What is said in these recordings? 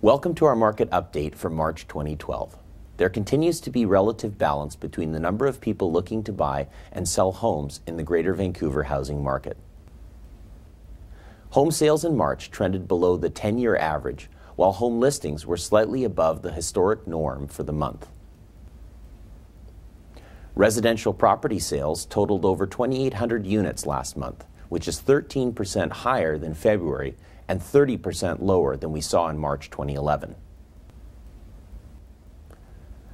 Welcome to our market update for March 2012. There continues to be relative balance between the number of people looking to buy and sell homes in the Greater Vancouver housing market. Home sales in March trended below the 10-year average, while home listings were slightly above the historic norm for the month. Residential property sales totaled over 2,800 units last month, which is 13% higher than February and 30% lower than we saw in March 2011.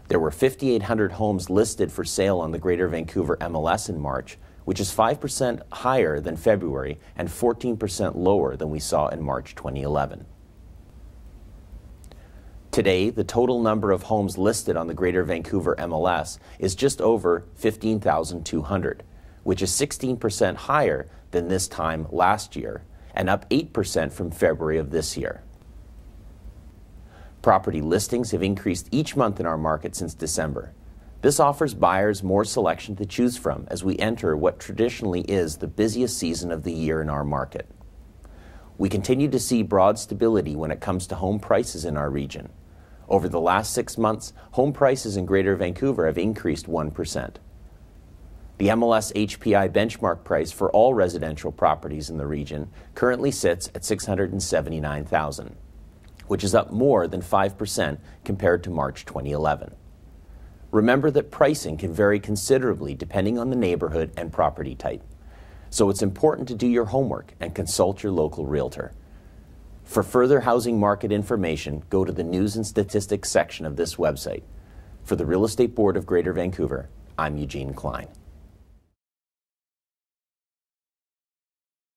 There were 5,800 homes listed for sale on the Greater Vancouver MLS in March, which is 5% higher than February and 14% lower than we saw in March 2011. Today, the total number of homes listed on the Greater Vancouver MLS is just over 15,200, which is 16% higher than this time last year and up 8% from February of this year. Property listings have increased each month in our market since December. This offers buyers more selection to choose from as we enter what traditionally is the busiest season of the year in our market. We continue to see broad stability when it comes to home prices in our region. Over the last 6 months, home prices in Greater Vancouver have increased 1%. The MLS HPI benchmark price for all residential properties in the region currently sits at $679,000, which is up more than 5% compared to March 2011. Remember that pricing can vary considerably depending on the neighborhood and property type, so it's important to do your homework and consult your local realtor. For further housing market information, go to the News and Statistics section of this website. For the Real Estate Board of Greater Vancouver, I'm Eugen Klein.